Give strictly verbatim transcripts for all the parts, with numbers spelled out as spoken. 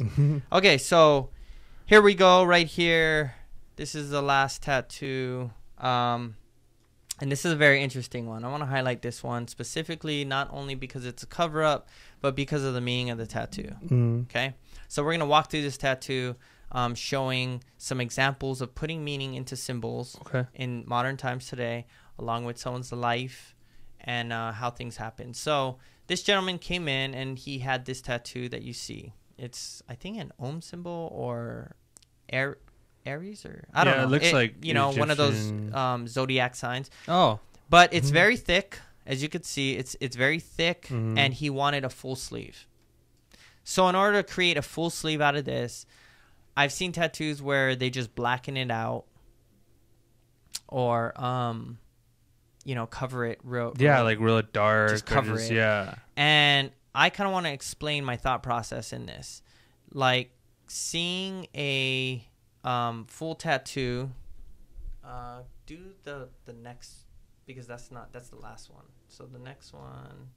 nice. Okay, so here we go right here. This is the last tattoo. Um, and this is a very interesting one. I want to highlight this one specifically, not only because it's a cover-up, but because of the meaning of the tattoo. Mm. Okay, so we're going to walk through this tattoo, um, showing some examples of putting meaning into symbols okay. in modern times today, along with someone's life and uh, how things happen. So this gentleman came in and he had this tattoo that you see. It's, I think, an Om symbol or air. Aries or I don't yeah, know. It looks it, like you know Egyptian... one of those um, zodiac signs. Oh, but it's mm-hmm. very thick, as you could see. It's it's very thick, mm-hmm. and he wanted a full sleeve. So in order to create a full sleeve out of this, I've seen tattoos where they just blacken it out, or um, you know, cover it real. Yeah, real, like real dark. Just cover just, it. Yeah. And I kind of want to explain my thought process in this, like seeing a. Um, full tattoo. Uh, do the the next, because that's not that's the last one. So the next one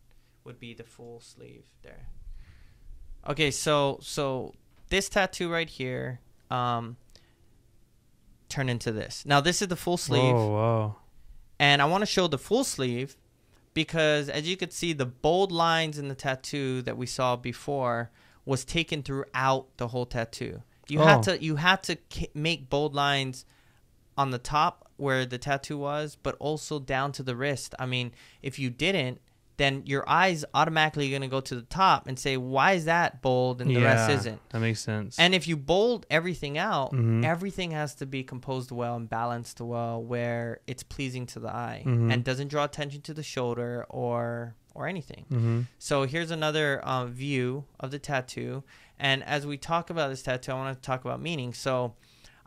would be the full sleeve there. Okay, so so this tattoo right here, um, turned into this. Now this is the full sleeve. Oh wow! And I want to show the full sleeve because, as you could see, the bold lines in the tattoo that we saw before was taken throughout the whole tattoo. You oh. had to you had to k make bold lines on the top where the tattoo was, but also down to the wrist. I mean, if you didn't, then your eyes automatically going to go to the top and say, why is that bold and the yeah, rest isn't? That makes sense. And if you bold everything out, mm-hmm. everything has to be composed well and balanced well where it's pleasing to the eye mm-hmm. and doesn't draw attention to the shoulder or or anything. Mm-hmm. So here's another uh, view of the tattoo. And as we talk about this tattoo, I want to talk about meaning. So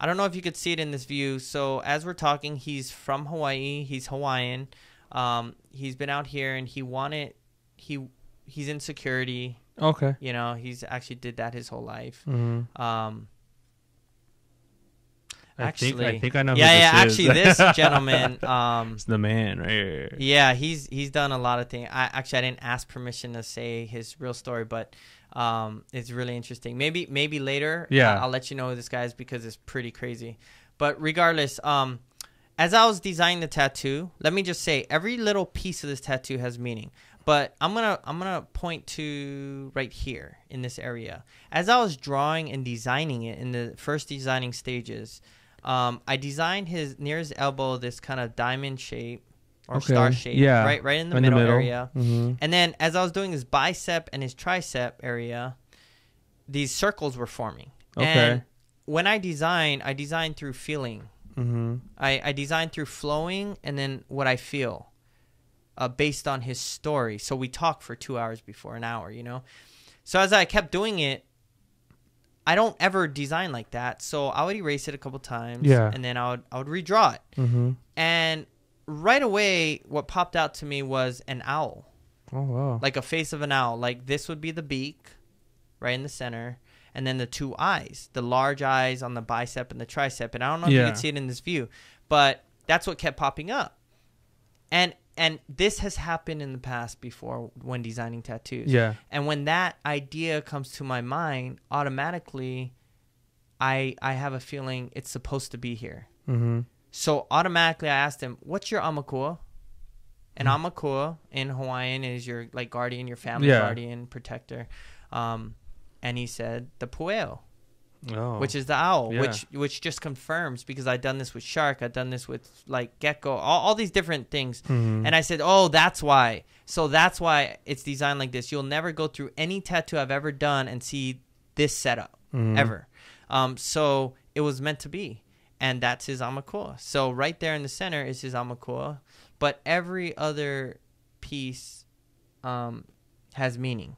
I don't know if you could see it in this view. So as we're talking, he's from Hawaii. He's Hawaiian. Um, he's been out here and he wanted, he, he's in security. Okay. You know, he's actually did that his whole life. Mm-hmm. Um, I actually, think, I think I know yeah, who this yeah, is. Actually, this gentleman. Um, it's the man right here. Yeah, he's, he's done a lot of things. I actually, I didn't ask permission to say his real story, but um it's really interesting. Maybe maybe later yeah uh, I'll let you know who this guy is because it's pretty crazy. But regardless, um as I was designing the tattoo, let me just say every little piece of this tattoo has meaning, but i'm gonna i'm gonna point to right here in this area. As I was drawing and designing it in the first designing stages, um I designed his near his elbow this kind of diamond shape or okay. star shape, yeah. right right in the, in middle, the middle area. Mm-hmm. And then as I was doing his bicep and his tricep area, these circles were forming. Okay. And when I designed, I designed through feeling. Mm-hmm. I, I designed through flowing and then what I feel uh, based on his story. So we talked for two hours before an hour, you know. So as I kept doing it, I don't ever design like that. So I would erase it a couple times yeah. and then I would, I would redraw it. Mm-hmm. And right away, what popped out to me was an owl. Oh, wow. Like a face of an owl. Like this would be the beak right in the center. And then the two eyes, the large eyes on the bicep and the tricep. And I don't know yeah. if you can see it in this view, but that's what kept popping up. And and this has happened in the past before when designing tattoos. Yeah. And when that idea comes to my mind, automatically, I, I have a feeling it's supposed to be here. Mm-hmm. So automatically I asked him, what's your aumakua? And aumakua in Hawaiian is your like guardian, your family yeah. guardian, protector. Um, and he said the pueo, oh. which is the owl, yeah. which which just confirms because I've done this with shark. I've done this with like gecko, all, all these different things. Mm-hmm. And I said, oh, that's why. So that's why it's designed like this. You'll never go through any tattoo I've ever done and see this setup mm-hmm. ever. Um, so it was meant to be. And that's his aumakua. So right there in the center is his aumakua. But every other piece um, has meaning.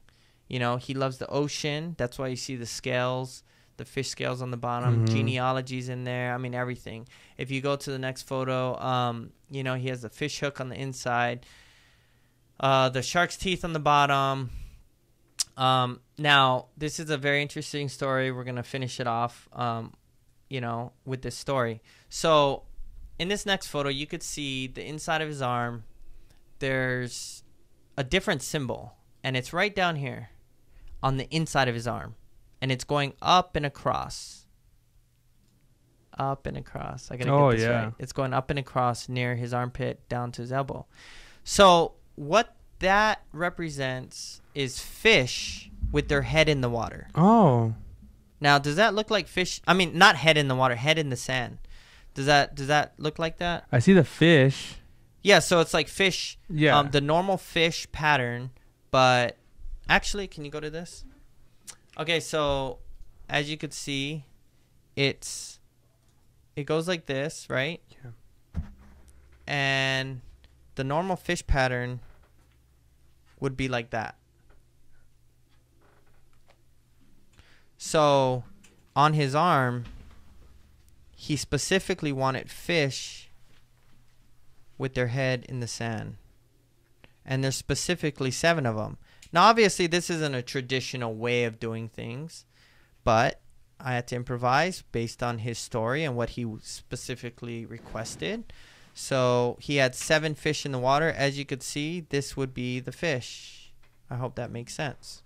You know, he loves the ocean. That's why you see the scales, the fish scales on the bottom, mm-hmm. genealogies in there. I mean, everything. If you go to the next photo, um, you know, he has the fish hook on the inside, uh, the shark's teeth on the bottom. Um, now, this is a very interesting story. We're going to finish it off. Um you know, with this story. So in this next photo, you could see the inside of his arm, there's a different symbol and it's right down here on the inside of his arm. and it's going up and across. Up and across. I gotta get oh, this yeah. right. It's going up and across near his armpit down to his elbow. So what that represents is fish with their head in the water. Oh. Now, does that look like fish? I mean, not head in the water, head in the sand. Does that does that look like that? I see the fish. Yeah, so it's like fish. Yeah. Um, the normal fish pattern, but actually, can you go to this? Okay, so as you could see, it's it goes like this, right? Yeah. And the normal fish pattern would be like that. So on his arm, he specifically wanted fish with their head in the sand. And there's specifically seven of them. Now, obviously, this isn't a traditional way of doing things, but I had to improvise based on his story and what he specifically requested. So he had seven fish in the water. As you could see, this would be the fish. I hope that makes sense.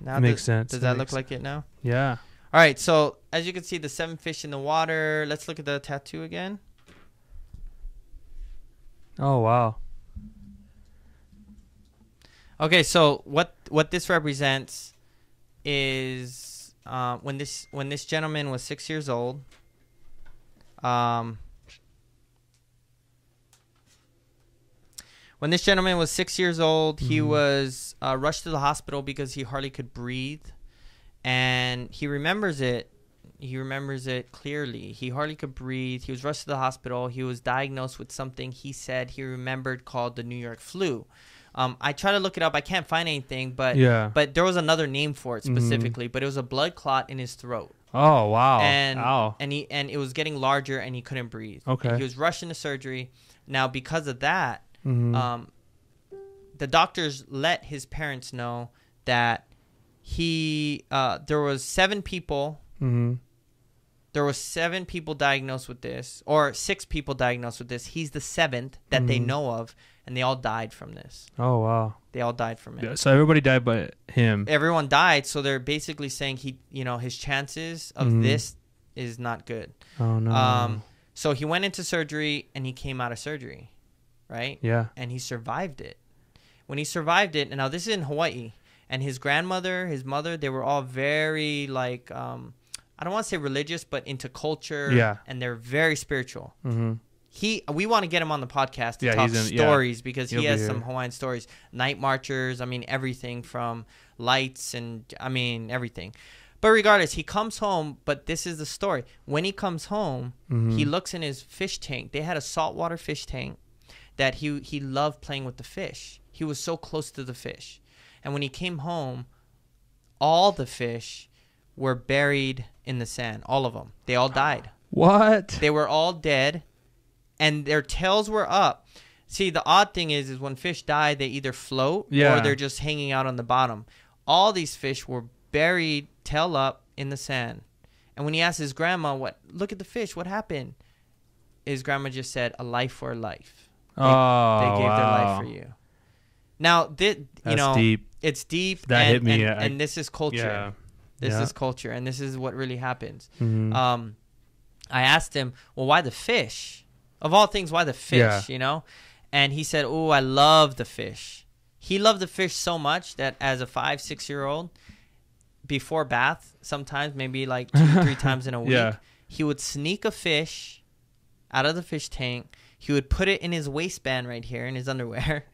Now makes does, sense. Does that, that look like it now? Yeah. All right. So as you can see, the seven fish in the water. Let's look at the tattoo again. Oh, wow. Okay. So what what this represents is uh, when this when this gentleman was six years old. Um, when this gentleman was six years old, he mm. was uh, rushed to the hospital because he hardly could breathe. And he remembers it. He remembers it clearly. He hardly could breathe. He was rushed to the hospital. He was diagnosed with something he said he remembered called the New York flu. Um, I try to look it up. I can't find anything, but yeah. but there was another name for it specifically. Mm. But it was a blood clot in his throat. Oh, wow. And, Ow. and, he, and it was getting larger, and he couldn't breathe. Okay. And he was rushed into surgery. Now, because of that, Mm-hmm. um, the doctors let his parents know that he uh, there was seven people. Mm-hmm. There was seven people diagnosed with this, or six people diagnosed with this. He's the seventh that Mm-hmm. they know of, and they all died from this. Oh, wow. They all died from it. Yeah, so everybody died but him. Everyone died. So they're basically saying he, you know, his chances of Mm-hmm. this is not good. Oh, no. Um, so he went into surgery, and he came out of surgery. Right? Yeah. And he survived it. When he survived it, and now this is in Hawaii, and his grandmother, his mother, they were all very like, um, I don't want to say religious, but into culture. Yeah. And they're very spiritual. Mm-hmm. He, we want to get him on the podcast to yeah, talk in, stories yeah. because He'll he has be some Hawaiian stories. Night marchers, I mean, everything from lights and, I mean, everything. But regardless, he comes home, but this is the story. When he comes home, mm-hmm. he looks in his fish tank. They had a saltwater fish tank. That he he loved playing with the fish. He was so close to the fish. And when he came home, all the fish were buried in the sand. All of them. They all died. What? They were all dead, and their tails were up. See, the odd thing is, is when fish die, they either float yeah. or they're just hanging out on the bottom. All these fish were buried, tail up, in the sand. And when he asked his grandma, "What? Look at the fish. What happened?" His grandma just said, "A life for a life." They, oh, they gave wow. their life for you. Now, this, you That's know, deep. It's deep. That and, hit me. And, I, and this is culture. Yeah. This yeah. is culture. And this is what really happens. Mm-hmm. um, I asked him, well, why the fish? Of all things, why the fish, yeah. you know? And he said, oh, I love the fish. He loved the fish so much that as a five, six-year-old, before bath, sometimes maybe like two, three times in a week, yeah. he would sneak a fish out of the fish tank. He would put it in his waistband right here in his underwear,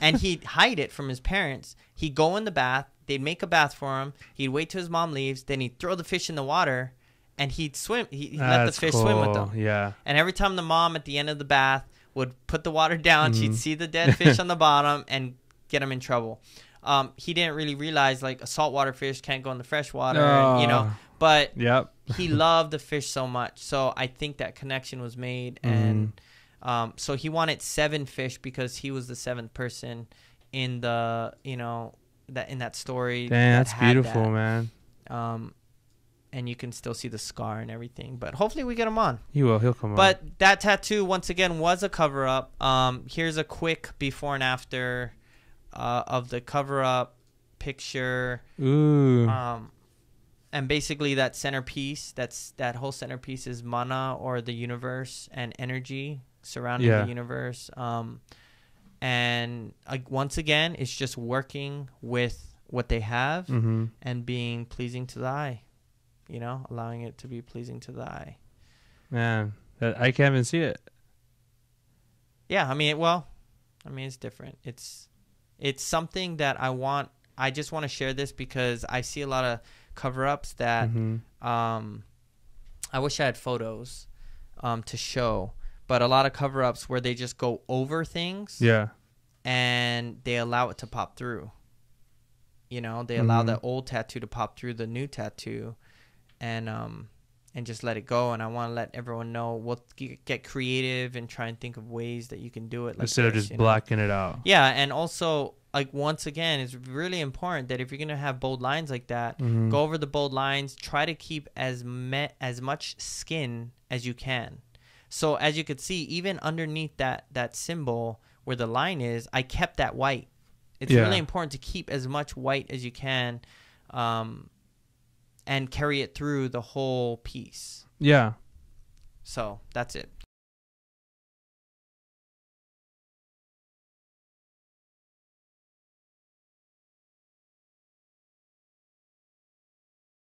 and he'd hide it from his parents. He'd go in the bath. They'd make a bath for him. He'd wait till his mom leaves. Then he'd throw the fish in the water, and he'd swim. He'd let the fish cool. swim with them. Yeah. And every time the mom at the end of the bath would put the water down, mm-hmm. she'd see the dead fish on the bottom and get him in trouble. Um, he didn't really realize, like, a saltwater fish can't go in the fresh water, oh. and, you know. But yep. he loved the fish so much. So I think that connection was made, and mm. – Um, so he wanted seven fish because he was the seventh person in the, you know, that in that story. Damn, that's beautiful, man. Um, and you can still see the scar and everything. But hopefully we get him on. He will. He'll come on. But that tattoo, once again, was a cover-up. Um, here's a quick before and after uh, of the cover-up picture. Ooh. Um, and basically that centerpiece, that's that whole centerpiece is mana, or the universe, and energy surrounding yeah. the universe. Um, and like once again, it's just working with what they have mm-hmm. and being pleasing to the eye, you know, allowing it to be pleasing to the eye. Man, I can't even see it. Yeah, I mean, well, I mean, it's different. It's, it's something that I want. I just want to share this because I see a lot of cover-ups that mm-hmm. um, I wish I had photos um, to show, but a lot of cover-ups where they just go over things. Yeah. And they allow it to pop through. You know, they allow mm-hmm. the old tattoo to pop through the new tattoo, and um, and just let it go. And I want to let everyone know, we'll get creative and try and think of ways that you can do it. Like Instead this, of just blocking know? it out. Yeah. And also, like, once again, it's really important that if you're going to have bold lines like that, mm-hmm. go over the bold lines, try to keep as me as much skin as you can. So as you could see, even underneath that, that symbol where the line is, I kept that white. It's yeah. really important to keep as much white as you can, um, and carry it through the whole piece. Yeah. So that's it.